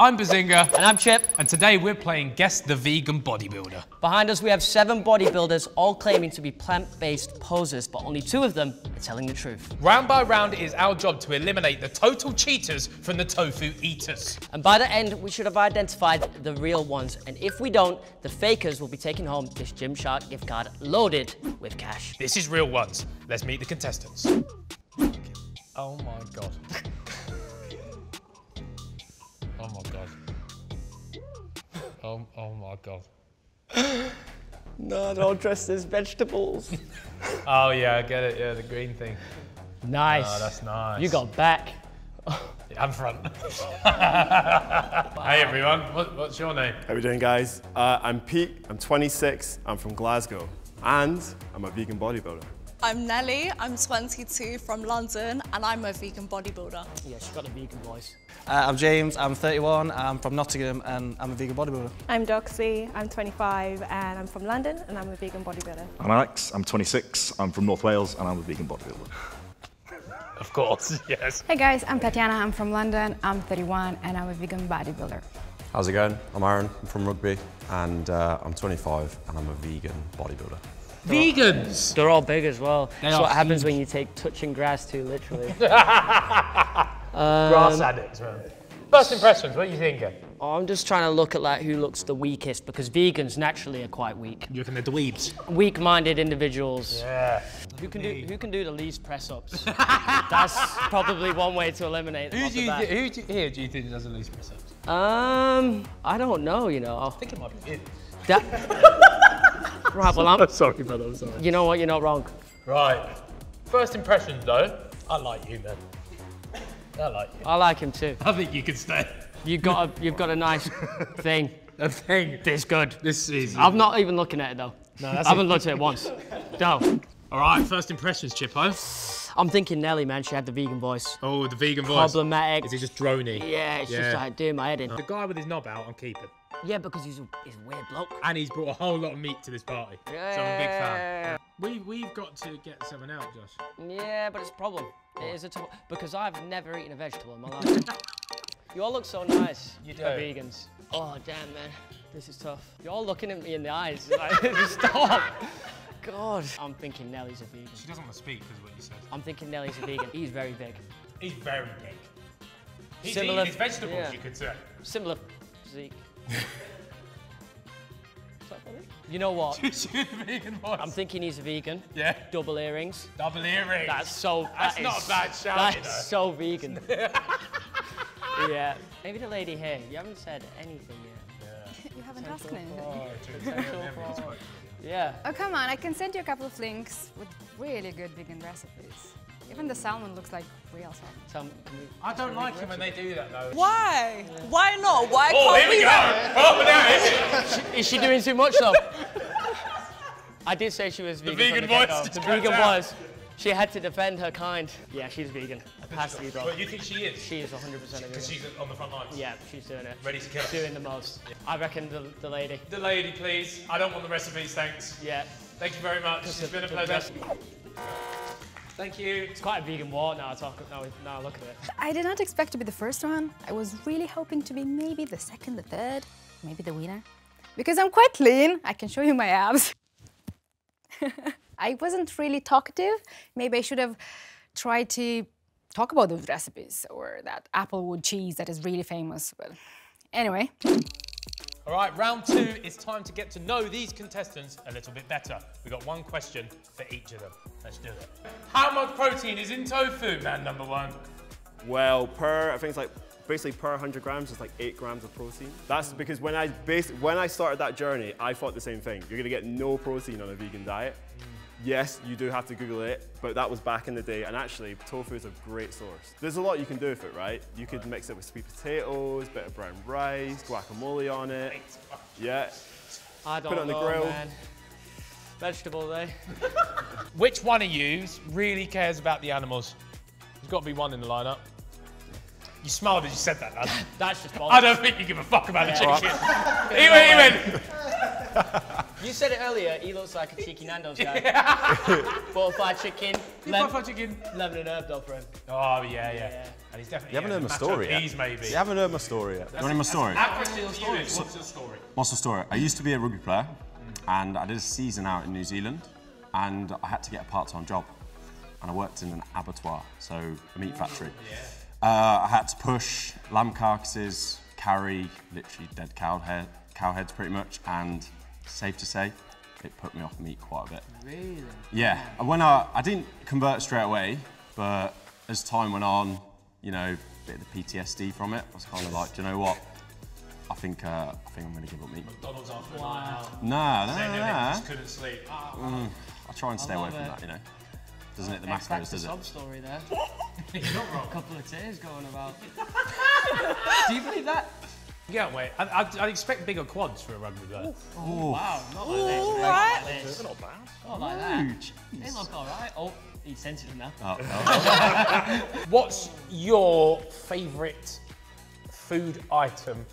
I'm Behzinga. And I'm Chip. And today we're playing Guess the Vegan Bodybuilder. Behind us we have 7 bodybuilders, all claiming to be plant-based posers, but only 2 of them are telling the truth. Round by round, it is our job to eliminate the total cheaters from the tofu eaters. And by the end, we should have identified the real ones. And if we don't, the fakers will be taking home this Gymshark gift card loaded with cash. This is real ones. Let's meet the contestants. Oh my God. Oh my God. Oh my God. No, don't dress as vegetables. Oh yeah, I get it. Yeah, the green thing. Nice. Oh, that's nice. You got back. Yeah, I'm front. Hey everyone, what's your name? How we doing, guys? I'm Pete, I'm 26, I'm from Glasgow, and I'm a vegan bodybuilder. I'm Nelly, I'm 22 from London, and I'm a vegan bodybuilder. Yeah, she's got a vegan voice. I'm James, I'm 31, I'm from Nottingham, and I'm a vegan bodybuilder. I'm Doxie, I'm 25, and I'm from London, and I'm a vegan bodybuilder. I'm Alex, I'm 26, I'm from North Wales, and I'm a vegan bodybuilder. Of course, yes. Hey guys, I'm Tatiana, I'm from London, I'm 31, and I'm a vegan bodybuilder. How's it going? I'm Aaron, I'm from Rugby, and I'm 25, and I'm a vegan bodybuilder. Vegans! They're all big as well. That's what happens when you take touching grass too literally. Grass addicts, right? First impressions, what are you thinking? Oh, I'm just trying to look at like who looks the weakest, because vegans naturally are quite weak. You're looking at the weebs. Weak-minded individuals. Yeah. Who can do the least press-ups? That's probably one way to eliminate them. Who do you think does the least press-ups? I don't know, you know. I think it might be Right, well, I'm sorry, brother, I'm sorry. You know what, you're not wrong. Right. First impressions, though, I like you, man. I like you. I like him, too. I think you can stay. You've got a nice thing. A thing. This good. This is... I'm not even looking at it, though. No, that's I haven't looked at it once. No. All right, first impressions, Chippo. I'm thinking Nelly, man. She had the vegan voice. Oh, the vegan voice. Problematic. Is he just droney? Yeah, it's just like doing my head in. The guy with his knob out, I'm keeping. Yeah, because he's a weird bloke. And he's brought a whole lot of meat to this party. Yeah. So I'm a big fan. We've got to get someone out, Josh. Yeah, but it's a problem. What? It is a problem. Because I've never eaten a vegetable in my life. You all look so nice. You do. Vegans. Oh, damn, man. This is tough. You're all looking at me in the eyes. Like, stop. God. I'm thinking Nelly's a vegan. She doesn't want to speak, is what you said. I'm thinking Nelly's a vegan. He's very big. He's very big. He's eating his vegetables, yeah. You could say. Similar physique. Is that funny? You know what? I'm thinking he's a vegan. Yeah. Double earrings. Double earrings. That's so... That's not a bad shout. That's so vegan. Yeah. Maybe the lady here. You haven't said anything yet. Yeah. You haven't asked me. Yeah. Oh, come on. I can send you a couple of links with really good vegan recipes. Even the salmon looks like real salmon. I don't like it when they do that, though. Why? Yeah. Why not? Why can't we... Oh, here we go! Oh, now is she doing too much, though? I did say she was vegan. The vegan voice. The vegan voice. She had to defend her kind. Yeah, she's vegan. It has to be, bro. But you think she is? She is 100% vegan. Because she's on the front lines? Yeah, she's doing it. Ready to kill us. Doing the most. Yeah. I reckon the lady. The lady, please. I don't want the recipes, thanks. Yeah. Thank you very much. It's been a pleasure. Thank you. It's quite a vegan war now, now I look at it. I did not expect to be the first one. I was really hoping to be maybe the second, the third, maybe the winner. Because I'm quite lean. I can show you my abs. I wasn't really talkative. Maybe I should have tried to talk about those recipes or that applewood cheese that is really famous. But anyway. All right, round 2, it's time to get to know these contestants a little bit better. We've got one question for each of them. Let's do it. How much protein is in tofu, man number 1? Well, I think it's like, basically per 100 grams, it's like 8 grams of protein. That's because when I started that journey, I thought the same thing. You're gonna get no protein on a vegan diet. Yes, you do have to Google it, but that was back in the day, and actually, tofu is a great source. There's a lot you can do with it, right? You could mix it with sweet potatoes, bit of brown rice, guacamole on it. Yeah. I don't know, put it on the grill. Man. Vegetable, though. Which one of you really cares about the animals? There's got to be one in the lineup. You smiled as you said that, lad. That's just bollocks. I don't think you give a fuck about the chicken. He went. You said it earlier, he looks like a cheeky Nando's guy. Butterfly chicken. Butterfly chicken. Lemon and herb dog for him. Oh, yeah. And he's definitely... You haven't heard my story yet. Maybe. You haven't heard my story yet. You want my story? What's your story? What's the story? I used to be a rugby player, and I did a season out in New Zealand, and I had to get a part-time job. And I worked in an abattoir, so a meat factory. Yeah. I had to push lamb carcasses, carry literally dead cow heads pretty much, and safe to say, it put me off meat quite a bit. Really? Yeah. When I didn't convert straight away, but as time went on, you know, a bit of the PTSD from it, I was kind of like, do you know what? I think I'm going to give up meat. McDonald's aren't good. Wow. No. Just couldn't sleep. I try and stay away from that, you know. Doesn't hit the macros, does it? Sob story there. You're not wrong. A couple of tears going about. Do you believe that? Yeah, wait. I'd expect bigger quads for a rugby player. Oh, wow. Not like this. All right. They're not bad. Not like that. They look all right. Oh, he's sensitive now. Oh. What's your favourite food item?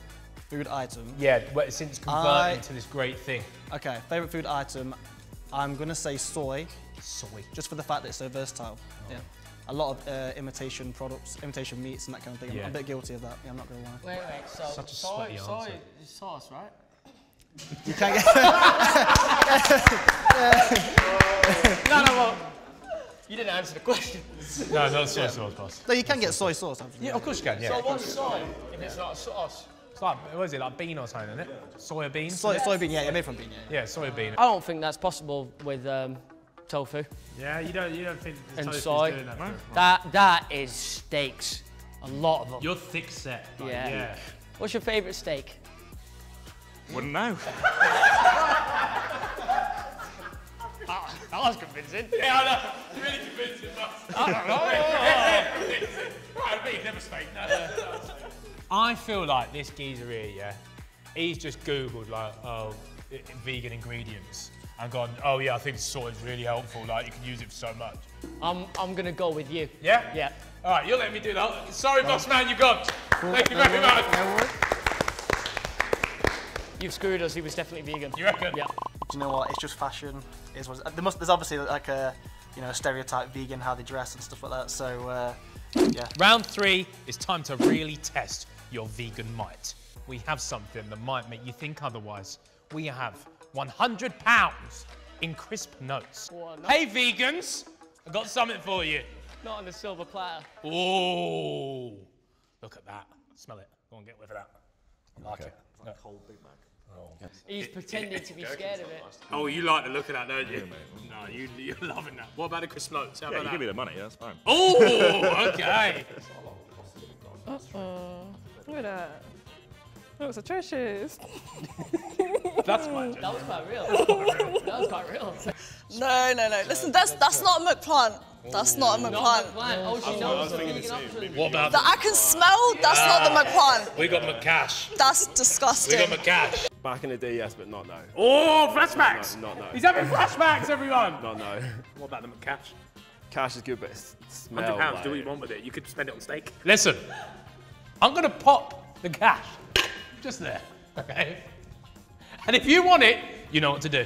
Food item? Yeah, since converting to this great thing. Okay, favourite food item. I'm going to say soy. Soy. Just for the fact that it's so versatile. Oh. Yeah. A lot of imitation products, imitation meats and that kind of thing. Yeah. I'm a bit guilty of that. Yeah, I'm not going to lie. Wait, so such a soy is sauce, right? You can't get... No. You didn't answer the question. No, soy sauce, boss. No, you can get soy sauce. Yeah, of course you can, yeah. So what's soy if it's not a sauce? It's like, what is it, like bean or something, isn't it? Yeah. Soya bean? Soya bean, yeah, made from bean, yeah. Yeah, soya bean. I don't think that's possible with tofu. Yeah, you don't think the tofu's doing that. Right? That is steaks. A lot of them. You're thick set. Like, yeah. What's your favourite steak? Wouldn't know. That was convincing. Yeah, I know. Really convincing, but... I don't know. I'd be never steak, no. I feel like this geezer here, yeah, he's just Googled, like, oh, vegan ingredients and gone, oh, yeah, I think soy is really helpful. Like, you can use it for so much. I'm going to go with you. Yeah? Yeah. All right, you'll let me do that. Sorry, boss man, you're gone. Cool. Thank you very much. You've screwed us. He was definitely vegan. You reckon? Yeah. Do you know what? It's just fashion. It's what there's obviously, like, a, you know, stereotype vegan, how they dress and stuff like that, so, yeah. Round three, it's time to really test your vegan might. We have something that might make you think otherwise. We have £100 in crisp notes. Well, hey vegans, I got something for you. Not on a silver platter. Oh, look at that. Smell it. Go and get with that. I like it. It's like a whole Big Mac. Oh. Yes. He's pretending to be scared of it. Oh, you like the look of that, don't you? Yeah, no, you're loving that. What about the crisp notes? How about that? Give me the money, that's fine. Oh, okay. Look at that. That was atrocious. That was quite real. That was quite real. No. Listen, that's not a McPlant. That's not a McPlant. Oh, she knows. What about that? I can smell. That's not the McPlant. We got McCash. That's disgusting. We got McCash. Back in the day, yes, but not now. Oh, flashbacks. Not now. He's having flashbacks, everyone. Not now. What about the McCash? Cash is good, but it's smell. £100. Do what you want with it. You could spend it on steak. Listen, I'm gonna pop the cash just there. Okay. And if you want it, you know what to do.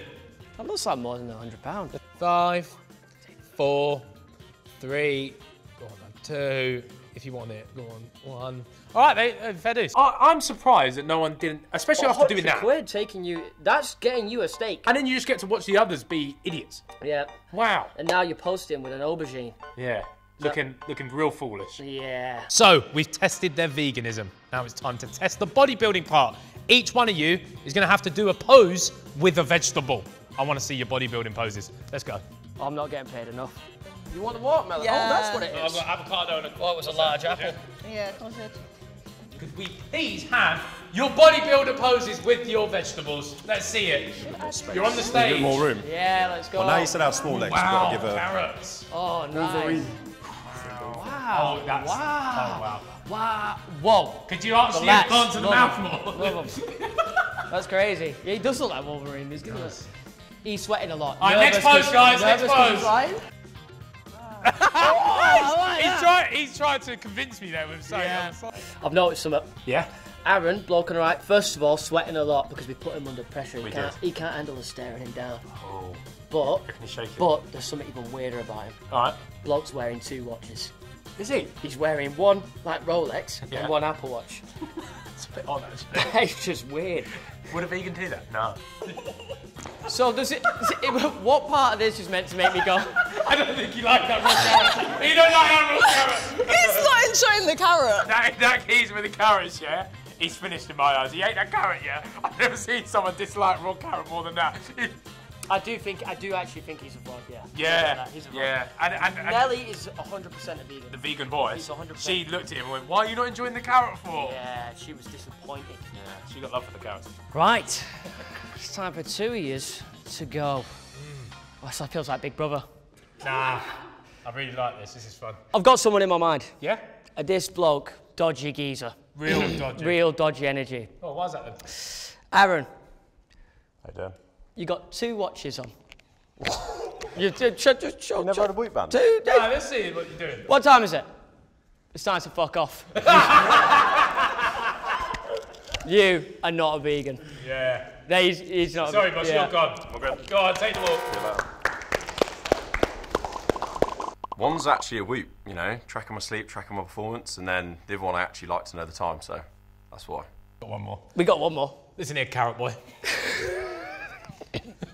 That looks like more than £100. 5, 4, 3, go on then. 2, if you want it, go on. 1. All right, mate, fair dues. I'm surprised that no one didn't, especially after doing that. £100 taking you, that's getting you a steak. And then you just get to watch the others be idiots. Yeah. Wow. And now you're posting with an aubergine. Yeah. Looking real foolish. Yeah. So, we've tested their veganism. Now it's time to test the bodybuilding part. Each one of you is going to have to do a pose with a vegetable. I want to see your bodybuilding poses. Let's go. I'm not getting paid enough. You want a watermelon? Yeah. Oh, that's what it is. I've got avocado and a... Oh, it was a large apple. Yeah, that was it. Could we please have your bodybuilder poses with your vegetables? Let's see it. You're on the stage. A bit more room. Yeah, let's go. Well, now you said our small legs. Wow, you've got to give carrots. Oh, nice. Wow. Oh, that's... Wow. Oh, wow. Wow. Whoa. Could you actually have gone to the mouth more? That's crazy. Yeah, he does look like Wolverine. He's giving us... He's sweating a lot. All right, next pose, guys. Next pose. He's trying to convince me there with saying. Yeah. I've noticed something. Yeah? Aaron, bloke on the right, first of all, sweating a lot because we put him under pressure. He can't handle us staring him down. Oh. But there's something even weirder about him. Alright. Bloke's wearing two watches. Is he? He's wearing one, like Rolex, and one Apple Watch. It's a bit odd, actually. It's just weird. Would a vegan do that? No. So what part of this is meant to make me go, I don't think you like that raw carrot. You don't like that raw carrot. He's not enjoying the carrot. That keys with the carrots, yeah? He's finished in my eyes. He ate that carrot, yeah? I've never seen someone dislike raw carrot more than that. I do actually think he's a vlog, yeah. Yeah, he's a vlog. Yeah. And Nelly is 100% a vegan. The vegan boy. He's 100%. She looked at him and went, why are you not enjoying the carrot for? Yeah, she was disappointed. Yeah, she got love for the carrots. Right. It's time for 2 years to go. Mm. Well, so it feels like Big Brother. Nah, I really like this. This is fun. I've got someone in my mind. Yeah? This bloke, dodgy geezer. Real dodgy. Real dodgy energy. Oh, why's that then? Aaron. I do. You got two watches on. You never had a boot band? Two days. Nah, let's see what you're doing. What time is it? It's time to fuck off. You are not a vegan. Yeah. No, he's not. Sorry, boss, you're gone. Go on, take the walk. One's actually a whoop, you know, tracking my sleep, tracking my performance, and then the other one I actually like to know the time, so that's why. Got one more. We got one more. Listen here, carrot boy.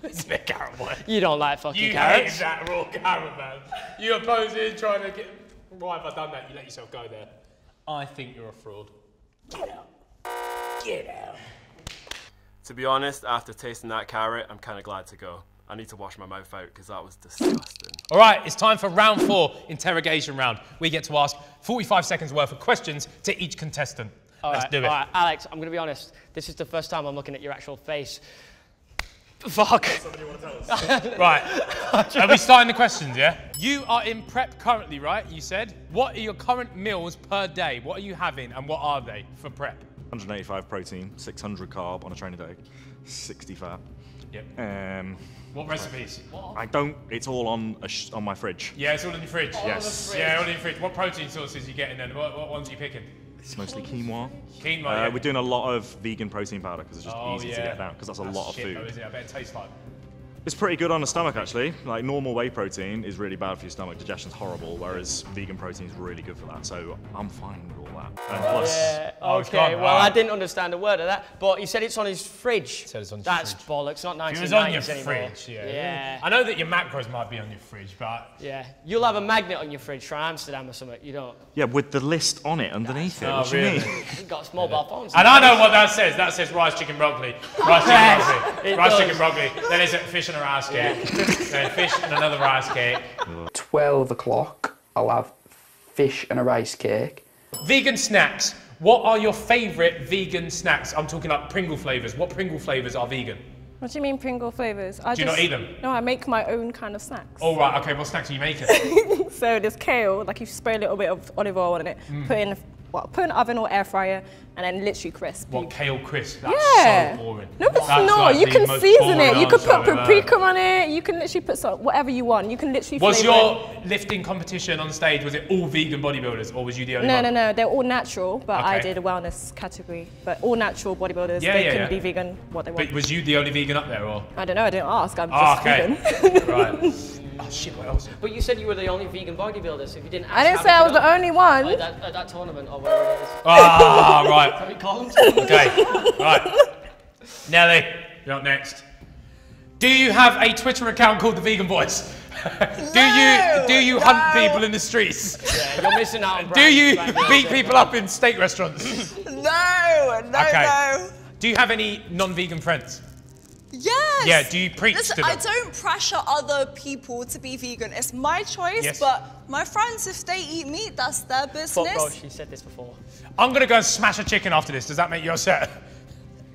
Listen here, carrot boy. You don't like fucking carrots. You hate that raw carrot, man. You oppose it, trying to get... Why have I done that? You let yourself go there. I think you're a fraud. Get out. Get out. To be honest, after tasting that carrot, I'm kind of glad to go. I need to wash my mouth out because that was disgusting. All right, it's time for round 4, interrogation round. We get to ask 45 seconds worth of questions to each contestant. Let's do it. All right, Alex, I'm going to be honest. This is the first time I'm looking at your actual face. Fuck. Somebody want to tell us? Right. Are we starting the questions, yeah? You are in prep currently, right? You said. What are your current meals per day? What are you having and what are they for prep? 185 protein, 600 carb on a training day, 60 fat. Yep. What recipes? I don't. It's all on my fridge. Yeah, it's all in your fridge. All yes. Fridge. Yeah, all in your fridge. What protein sources are you getting then? What ones are you picking? It's mostly quinoa. Quinoa. Yeah. We're doing a lot of vegan protein powder because it's just easy to get down because that's a lot of food. Though, isn't it? I bet it tastes like. It's pretty good on the stomach actually. Like normal whey protein is really bad for your stomach. Digestion's horrible, whereas vegan protein is really good for that. So I'm fine with all that. And plus, okay. Well, I didn't understand a word of that. But you said it's on his fridge. Said it's on. That's fridge. Bollocks. Not 1990s. It was on your fridge. Yeah. I know that your macros might be on your fridge, but you'll have a magnet on your fridge for Amsterdam or something. You don't. Yeah, with the list on it underneath it. What do you mean? You've got mobile phones. And I know what that says. That says rice, chicken, broccoli. Rice, chicken, broccoli. Rice, chicken, broccoli. Then is it fish and a rice cake, then fish and another rice cake. 12 o'clock, I'll have fish and a rice cake. Vegan snacks. What are your favourite vegan snacks? I'm talking like Pringle flavours. What Pringle flavours are vegan? What do you mean Pringle flavours? Do you not eat them? No, I make my own kind of snacks. Oh right, okay, what snacks are you making? So there's kale, like you spray a little bit of olive oil on it, put in an oven or air fryer, and then literally crisp. What, kale crisp? That's so boring. No, it's not. Like you can season it. You can put paprika on it. You can literally put whatever you want. You can literally flavour it. Was your lifting competition on stage, was it all vegan bodybuilders, or was you the only one? No. They're all natural, but I did a wellness category. But all natural bodybuilders, they can be vegan what they want. But was you the only vegan up there, or? I don't know. I didn't ask. I'm just vegan. Right. Oh shit, what else? But you said you were the only vegan bodybuilder, so if you didn't actually. I didn't say I was the only one. At that tournament or whatever it is. Ah, right. Can we call them tournaments? Okay, right. Nelly, you're up next. Do you have a Twitter account called The Vegan Boys? Do you hunt people in the streets? Yeah, you're missing out on. Do you beat people up in steak restaurants? No. Do you have any non-vegan friends? Yes. Yeah, do you preach to them? I don't pressure other people to be vegan. It's my choice, but my friends, if they eat meat, that's their business. Fuck bro, she said this before. I'm going to go and smash a chicken after this. Does that make you upset?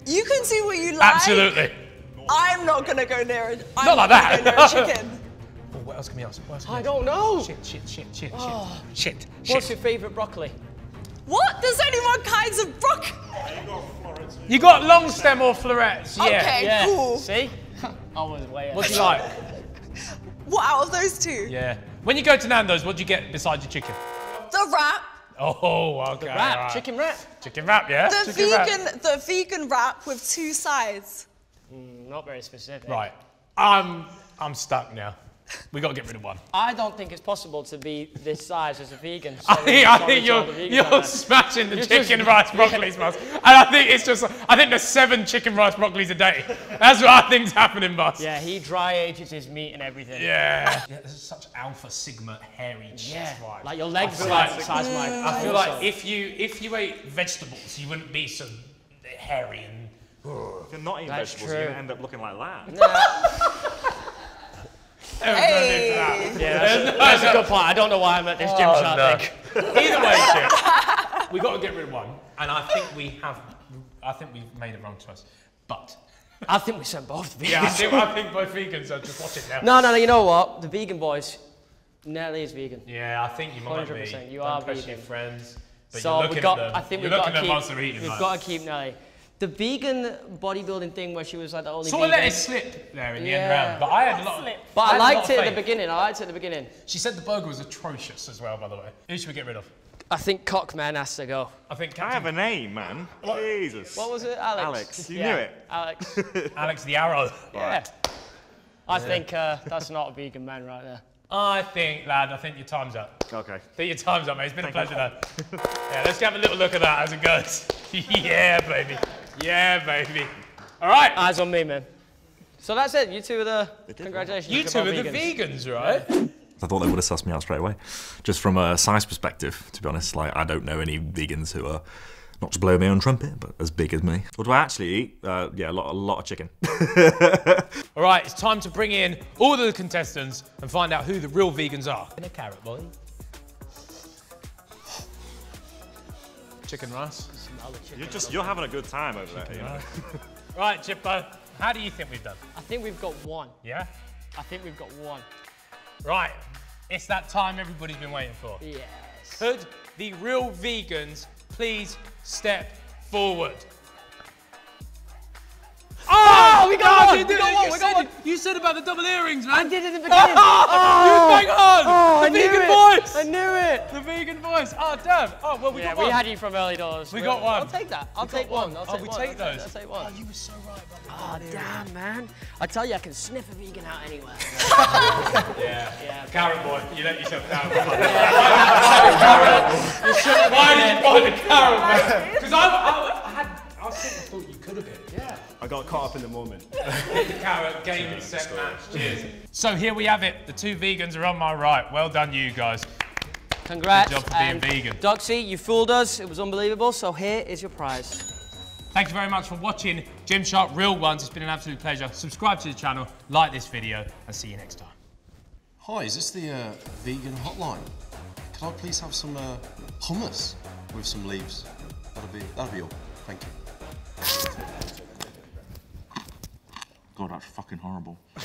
You can do what you like. Absolutely. I'm not going to go near it. Not like that. Go near a chicken. Oh, what else can we ask? I don't know. Shit. What's your favourite broccoli? What? There's only one kinds of broccoli. You got long stem or florets, okay, cool. See? I was way out. What do you like? What out of those two? Yeah. When you go to Nando's, what do you get besides your chicken? The wrap, Oh, okay. The wrap, right. Chicken wrap. Chicken wrap, yeah. The vegan wrap with two sides. Not very specific. Right. I'm stuck now. We got to get rid of one. I don't think it's possible to be this size as a vegan. So I think you're smashing the chicken rice broccoli smash. And I think it's just, I think there's 7 chicken rice broccolis a day. That's what I think's happening, boss. Yeah, he dry ages his meat and everything. Yeah. Yeah, this is such alpha sigma hairy shit vibe. Like your legs are like size mine. I feel like if you ate vegetables, you wouldn't be so hairy and. If you're not eating vegetables, you're gonna end up looking like that. No. Hey. That. Yeah, that's a good point. I don't know why I'm at this Gymshark thing. Either way, shit, we got to get rid of one, and I think we have. I think we've made the wrong choice, but I think we sent both vegans. Yeah, I think both vegans are just watching now. No, no, no. You know what? The vegan boys. Nelly is vegan. Yeah, I think you might 100%. You are vegan. Your friends. But so you're looking at them. I think we've got to keep. We've got to keep Nelly. The vegan bodybuilding thing where she was like the only. So I let it slip there in the end round, but I had a lot. But I liked it at the beginning. I liked it at the beginning. She said the burger was atrocious as well, by the way. Who should we get rid of? I think Cockman has to go. I think. Can I have a name, man? What? Jesus. What was it, Alex? Alex. You knew it. Alex. Alex the Arrow. Yeah. I think that's not a vegan man right there. I think, lad. I think your time's up. Okay. I think your time's up, mate. It's been a pleasure, lad. Yeah. Let's have a little look at that as it goes. Yeah, baby. Yeah, baby. All right. Eyes on me, man. So that's it. You two are the... Congratulations. You two are the vegans, right? Yeah. I thought they would have sussed me out straight away. Just from a size perspective, to be honest. Like, I don't know any vegans who are, not to blow my own trumpet, but as big as me. What do I actually eat? Yeah, a lot of chicken. All right, it's time to bring in all the contestants and find out who the real vegans are. And a carrot, boy. Chicken rice. You're having a good time over there, you know. Right, Chippo, how do you think we've done? I think we've got one. Yeah? I think we've got one. Right, it's that time everybody's been waiting for. Yes. Could the real vegans please step forward? Oh, we got one! We got one! You said about the double earrings, man! I did it in the beginning! Oh, you bang on! Oh, the vegan voice! I knew it! The vegan voice! Oh, damn! Oh, well, we got one. We had you from early doors. We got one. I'll take that. I'll take one. Oh, we take those? I'll take one. Oh, you were so right about the double earrings. Damn, man. I tell you, I can sniff a vegan out anywhere. Yeah. Carrot boy. You let yourself down. Why did you buy the carrot, man? Because I thought you could have been. Yeah. I got caught up in the moment. Carrot, game, set, match. Cheers. So here we have it. The two vegans are on my right. Well done, you guys. Congrats. Good job for being vegan. Doxie, you fooled us. It was unbelievable. So here is your prize. Thank you very much for watching Gymshark Real Ones. It's been an absolute pleasure. Subscribe to the channel, like this video, and see you next time. Hi, is this the vegan hotline? Can I please have some hummus with some leaves? That'll be all. Thank you. God, that's fucking horrible.